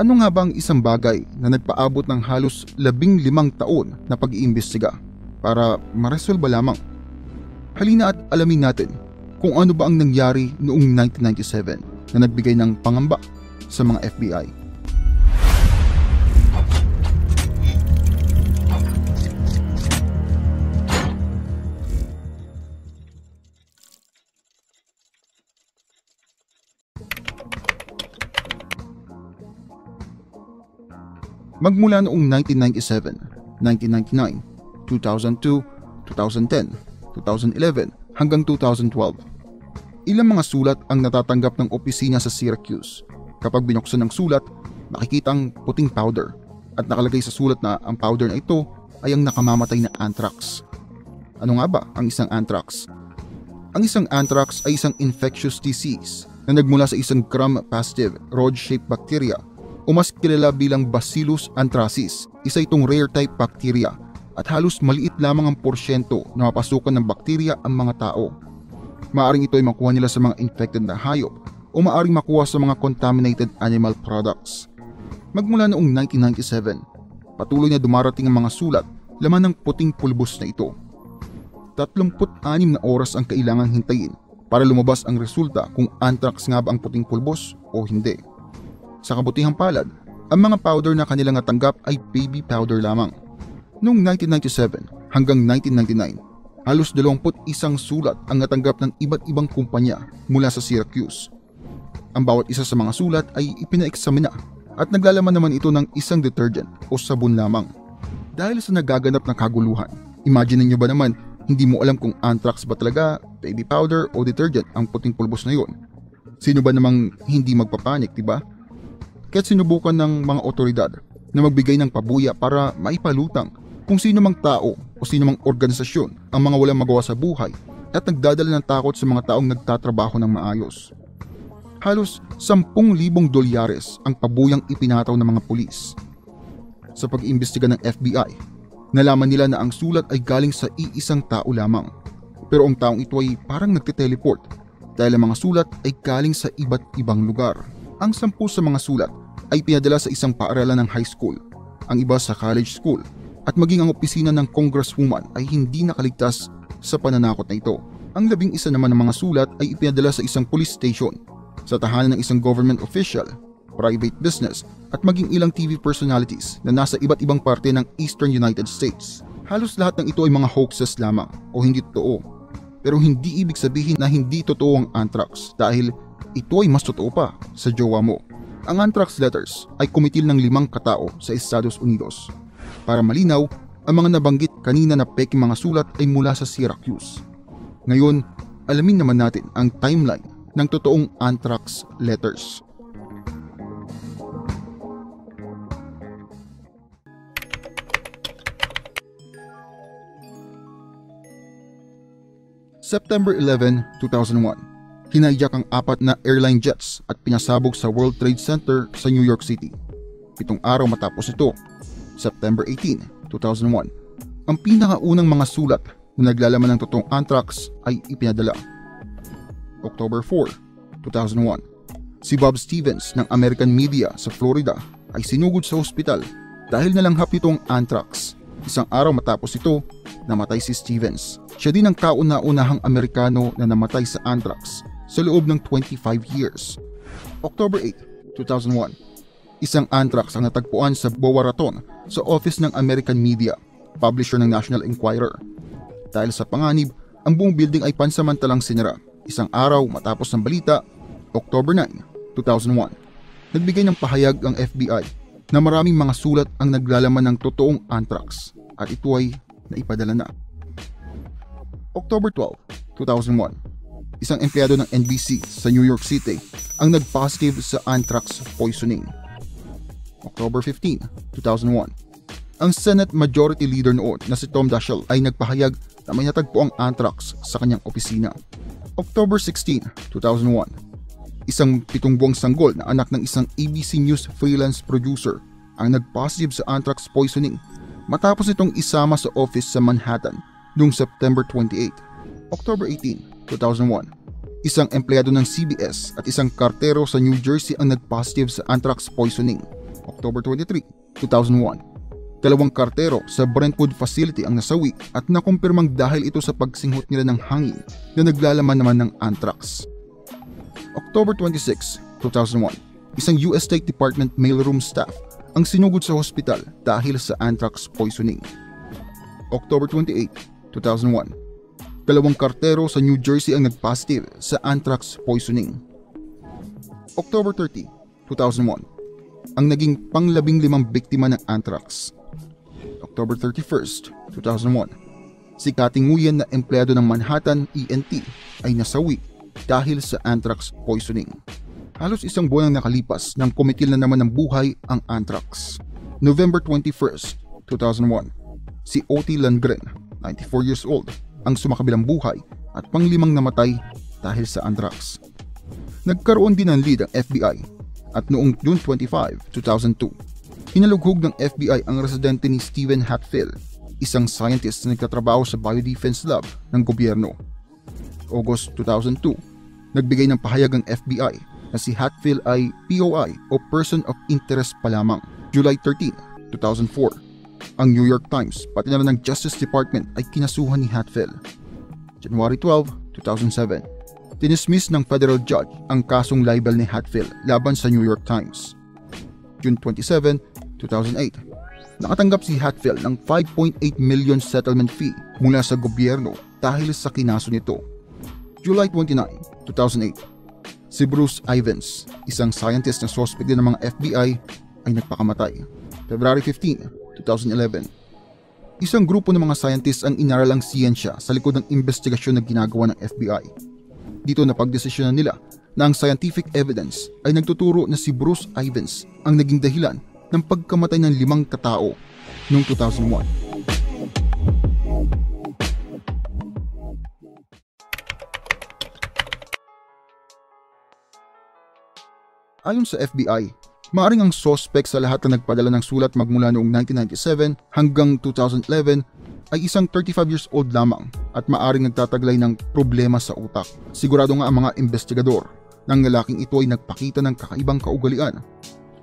Ano nga ba ang isang bagay na nagpaabot ng halos 15 taon na pag-iimbestiga para maresolba lamang? Halina at alamin natin kung ano ba ang nangyari noong 1997 na nagbigay ng pangamba sa mga FBI. Magmula noong 1997, 1999, 2002, 2010, 2011 hanggang 2012. Ilang mga sulat ang natatanggap ng opisina sa Syracuse. Kapag binuksan ng sulat, nakikita ang puting powder at nakalagay sa sulat na ang powder na ito ay ang nakamamatay na anthrax. Ano nga ba ang isang anthrax? Ang isang anthrax ay isang infectious disease na nagmula sa isang gram-positive rod-shaped bacteria o mas kilala bilang Bacillus anthracis. Isa itong rare type bacteria at halos maliit lamang ang porsyento na mapasukan ng bakterya ang mga tao. Maaring ito ay makuha nila sa mga infected na hayop o maaring makuha sa mga contaminated animal products. Magmula noong 1997, patuloy na dumarating ang mga sulat laman ng puting pulbos na ito. 36 na oras ang kailangang hintayin para lumabas ang resulta kung anthrax nga ba ang puting pulbos o hindi. Sa kabutihang palad, ang mga powder na kanilang natanggap ay baby powder lamang. Noong 1997 hanggang 1999, halos 21 sulat ang natanggap ng iba't ibang kumpanya mula sa Syracuse. Ang bawat isa sa mga sulat ay ipinaeksamina at naglalaman naman ito ng isang detergent o sabon lamang. Dahil sa nagaganap na kaguluhan, imagine niyo ba naman hindi mo alam kung anthrax ba talaga, baby powder o detergent ang puting pulbos na yon? Sino ba namang hindi magpapanik, diba? Kaya't sinubukan ng mga otoridad na magbigay ng pabuya para maipalutang kung sino mang tao o sino mang organisasyon ang mga walang magawa sa buhay at nagdadala ng takot sa mga taong nagtatrabaho ng maayos. Halos $10,000 ang pabuyang ipinataw ng mga pulis. Sa pag-iimbestiga ng FBI, nalaman nila na ang sulat ay galing sa iisang tao lamang. Pero ang taong ito ay parang nagtiteleport dahil ang mga sulat ay galing sa iba't ibang lugar. Ang 10 sa mga sulat ay pinadala sa isang paaralan ng high school, ang iba sa college school, at maging ang opisina ng congresswoman ay hindi nakaligtas sa pananakot na ito. Ang 11 naman ng mga sulat ay ipinadala sa isang police station, sa tahanan ng isang government official, private business, at maging ilang TV personalities na nasa iba't ibang parte ng Eastern United States. Halos lahat ng ito ay mga hoaxes lamang o hindi totoo. Pero hindi ibig sabihin na hindi totoo ang anthrax dahil ito ay mas totoo pa sa jowa mo. Ang anthrax letters ay kumitil ng 5 katao sa Estados Unidos. Para malinaw, ang mga nabanggit kanina na peke mga sulat ay mula sa Syracuse. Ngayon, alamin naman natin ang timeline ng totoong anthrax letters. September 11, 2001. Hinayak ang 4 na airline jets at pinasabog sa World Trade Center sa New York City. 7 araw matapos ito, September 18, 2001, ang pinakaunang mga sulat na naglalaman ng totoong anthrax ay ipinadala. October 4, 2001, si Bob Stevens ng American Media sa Florida ay sinugod sa ospital dahil nalanghap nito ang anthrax. 1 araw matapos ito, namatay si Stevens. Siya din ang kauna-unahang Amerikano na namatay sa anthrax sa loob ng 25 years. October 8, 2001. Isang anthrax ang natagpuan sa Boa Raton sa office ng American Media, publisher ng National Enquirer. Dahil sa panganib, ang buong building ay pansamantalang sinira. 1 araw matapos ng balita, October 9, 2001. Nagbigay ng pahayag ang FBI na maraming mga sulat ang naglalaman ng totoong anthrax at ito ay naipadala na. October 12, 2001. Isang empleyado ng NBC sa New York City ang nag-positive sa anthrax poisoning. October 15, 2001. Ang Senate Majority Leader noon na si Tom Daschle ay nagpahayag na may natagpo ang anthrax sa kanyang opisina. October 16, 2001. Isang 7 buwang sanggol na anak ng isang ABC News freelance producer ang nag-positive sa anthrax poisoning matapos itong isama sa office sa Manhattan noong September 28. October 18, 2001. Isang empleyado ng CBS at isang kartero sa New Jersey ang nagpositive sa anthrax poisoning. October 23, 2001. Dalawang kartero sa Brentwood facility ang nasawi at nakumpirmang dahil ito sa pagsinghot nila ng hangin na naglalaman naman ng anthrax. October 26, 2001. Isang US State Department mailroom staff ang sinugod sa hospital dahil sa anthrax poisoning. October 28, 2001. Dalawang kartero sa New Jersey ang nagpositive sa anthrax poisoning. October 30, 2001. Ang naging pang-15 biktima ng anthrax. October 31, 2001. Si Kate Nguyen na empleyado ng Manhattan ENT ay nasawi dahil sa anthrax poisoning. Halos isang buwan ang nakalipas nang kumitil na naman ng buhay ang anthrax. November 21, 2001. Si O.T. Lundgren, 94 years old, ang sumakabilang buhay at pang-5 namatay dahil sa anthrax. Nagkaroon din ng lead ang FBI at noong June 25, 2002, hinalughog ng FBI ang residente ni Stephen Hatfield, isang scientist na nagtatrabaho sa biodefense lab ng gobyerno. August 2002, nagbigay ng pahayag ang FBI na si Hatfield ay POI o Person of Interest pa lamang. July 13, 2004. Ang New York Times pati na rin ng Justice Department ay kinasuhan ni Hatfield. January 12, 2007. Dinismiss ng federal judge ang kasong libel ni Hatfield laban sa New York Times. June 27, 2008. Nakatanggap si Hatfield ng $5.8 million settlement fee mula sa gobyerno dahil sa kinaso nito. July 29, 2008. Si Bruce Ivins, isang scientist na suspect din ng mga FBI, ay nagpakamatay. February 15, 2011. Isang grupo ng mga scientists ang inaral ang siyensya sa likod ng investigasyon na ginagawa ng FBI. Dito napagdesisyonan nila na ang scientific evidence ay nagtuturo na si Bruce Ivins ang naging dahilan ng pagkamatay ng 5 katao noong 2001. Ayon sa FBI, maaring ang sospek sa lahat na nagpadala ng sulat magmula noong 1997 hanggang 2011 ay isang 35 years old lamang at maaring nagtataglay ng problema sa utak. Sigurado nga ang mga investigador na ang lalaking ito ay nagpakita ng kakaibang kaugalian,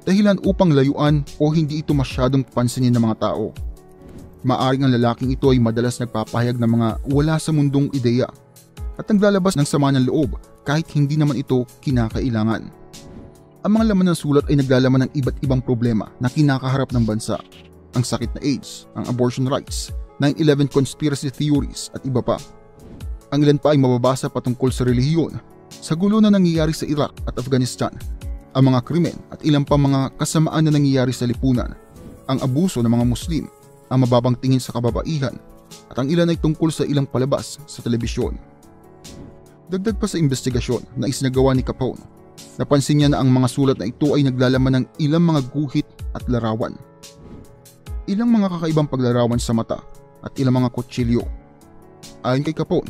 dahilan upang layuan o hindi ito masyadong pansinin ng mga tao. Maaring ang lalaking ito ay madalas nagpapahayag ng mga wala sa mundong ideya at naglalabas ng sama ng loob kahit hindi naman ito kinakailangan. Ang mga laman ng sulat ay naglalaman ng iba't ibang problema na kinakaharap ng bansa. Ang sakit na AIDS, ang abortion rights, 9/11 conspiracy theories at iba pa. Ang ilan pa ay mababasa patungkol sa relihiyon, sa gulo na nangyayari sa Iraq at Afghanistan, ang mga krimen at ilan pa mga kasamaan na nangyayari sa lipunan, ang abuso ng mga Muslim, ang mababang tingin sa kababaihan, at ang ilan ay tungkol sa ilang palabas sa telebisyon. Dagdag pa sa investigasyon na isinagawa ni Capone, napansin niya na ang mga sulat na ito ay naglalaman ng ilang mga guhit at larawan. Ilang mga kakaibang paglarawan sa mata at ilang mga kutsilyo. Ayon kay Capone,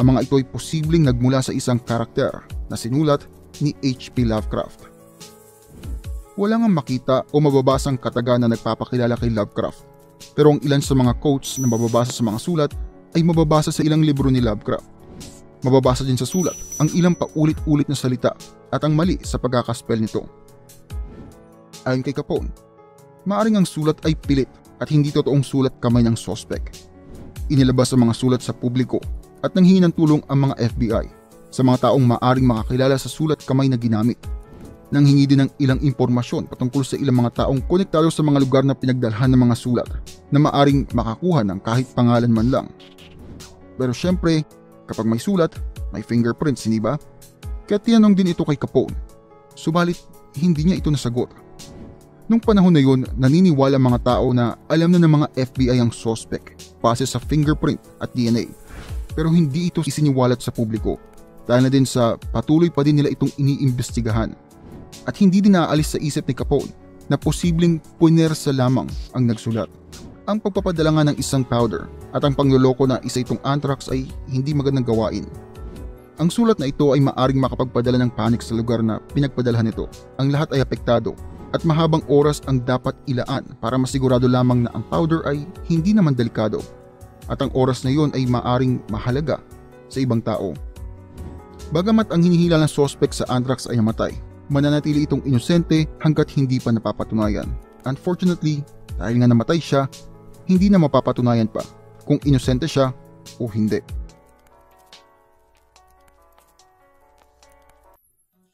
ang mga ito ay posibleng nagmula sa isang karakter na sinulat ni H.P. Lovecraft. Wala ngang makita o mababasang kataga na nagpapakilala kay Lovecraft, pero ang ilan sa mga quotes na mababasa sa mga sulat ay mababasa sa ilang libro ni Lovecraft. Mababasa din sa sulat ang ilang paulit-ulit na salita at ang mali sa pagkakaspell nito. Ayon kay Capone, maaring ang sulat ay pilit at hindi totoong sulat kamay ng sospek. Inilabas ang mga sulat sa publiko at nanghingi ng tulong ang mga FBI sa mga taong maaring makakilala sa sulat kamay na ginamit. Nanghingi din ng ilang impormasyon patungkol sa ilang mga taong konektado sa mga lugar na pinagdalhan ng mga sulat na maaring makakuha ng kahit pangalan man lang. Pero syempre, kapag may sulat, may fingerprints, hindi ba? Kaya tinanong din ito kay Capone. Subalit, hindi niya ito nasagot. Nung panahon na yun, naniniwala mga tao na alam na ng mga FBI ang sospek base sa fingerprint at DNA. Pero hindi ito isiniwalat sa publiko dahil na din sa patuloy pa din nila itong iniimbestigahan. At hindi din naaalis sa isip ni Capone na posibleng punersa lamang ang nagsulat. Ang pagpapadala nga ng isang powder at ang pangloloko na isa itong anthrax ay hindi magandang gawain. Ang sulat na ito ay maaring makapagpadala ng panic sa lugar na pinagpadalhan nito. Ang lahat ay apektado at mahabang oras ang dapat ilaan para masigurado lamang na ang powder ay hindi naman delikado at ang oras na yon ay maaring mahalaga sa ibang tao. Bagamat ang hinihila ng sospek sa anthrax ay namatay, mananatili itong inosente hanggat hindi pa napapatunayan. Unfortunately, dahil nga namatay siya, hindi na mapapatunayan pa kung inosente siya o hindi.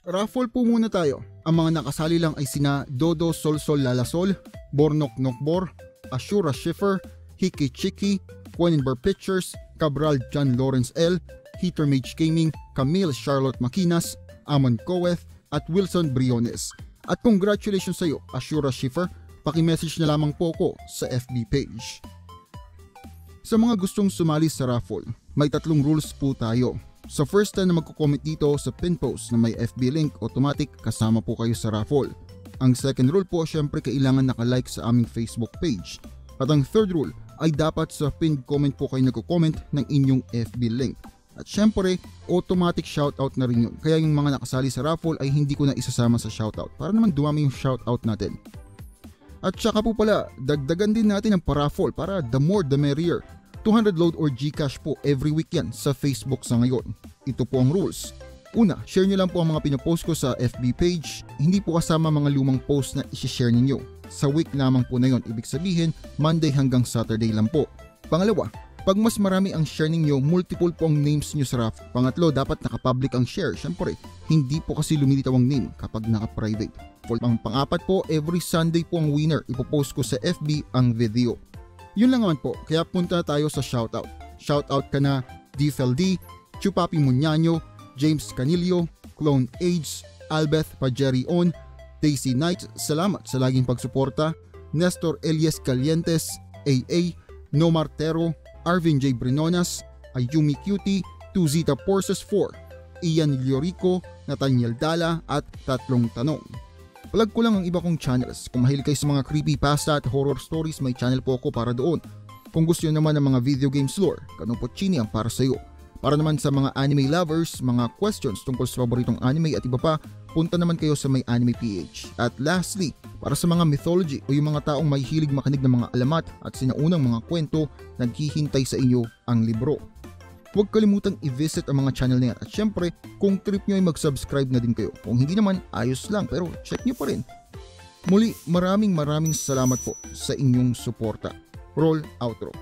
Raffle po muna tayo. Ang mga nakasali lang ay sina Dodo Solsol Lalasol, Bornok Nokbor, Ashura Schiffer, Hiki Chiki, Quenenber Pictures, Cabral John Lawrence L, Heater Mage Gaming, Camille Charlotte Makinas, Amon Coeth, at Wilson Briones. At congratulations sa iyo, Ashura Schiffer. Paki-message na lamang po ko sa FB page. Sa mga gustong sumali sa raffle, may tatlong rules po tayo. Sa first time na magko-comment dito sa pin post na may FB link, automatic kasama po kayo sa raffle. Ang second rule po, syempre kailangan naka-like sa aming Facebook page. At ang third rule ay dapat sa pinned comment po kayo nagko-comment ng inyong FB link. At syempre, automatic shoutout na rin yun. Kaya yung mga nakasali sa raffle ay hindi ko na isasama sa shoutout para naman dumami yung shoutout natin. At saka po pala, dagdagan din natin ang paraffle para the more the merrier. 200 load or Gcash po every week yan sa Facebook sa ngayon. Ito po ang rules. Una, share nyo lang po ang mga pinapost ko sa FB page. Hindi po kasama mga lumang post na isishare ninyo. Sa week lamang po na yun. Ibig sabihin, Monday hanggang Saturday lang po. Pangalawa, pag mas marami ang share ninyo, multiple po ang names nyo sa raffle. Pangatlo, dapat nakapublic ang share. Siyempre, hindi po kasi lumilitaw ang name kapag nakaprivate. Ang pang-apat po, every Sunday po ang winner. Ipopost ko sa FB ang video. Yun lang naman po, kaya punta tayo sa shoutout. Shoutout ka na DFLD, Chupapi Munyano, James Canilio, Clone Age, Albeth Pajerion, Daisy Knight, salamat sa laging pagsuporta, Nestor Elias Calientes, AA, Nomartero, Arvin J. Brenonas, Ayumi Cutie, 2Zita Forces 4, Ian Llorico, Nathaniel Dala at Tatlong Tanong. Plug ko lang ang iba kong channels. Kung mahilig kayo sa mga creepypasta at horror stories, may channel po ako para doon. Kung gusto nyo naman ng mga video games lore, Kanopuchini ang para sa iyo. Para naman sa mga anime lovers, mga questions tungkol sa paboritong anime at iba pa, punta naman kayo sa MyanimePH. At lastly, para sa mga mythology o yung mga taong may hilig makinig ng mga alamat at sinaunang mga kwento, naghihintay sa inyo ang libro. Huwag kalimutang i-visit ang mga channel na yan. At syempre, kung trip nyo ay mag-subscribe na din kayo. Kung hindi naman, ayos lang pero check nyo pa rin. Muli, maraming salamat po sa inyong suporta. Roll outro.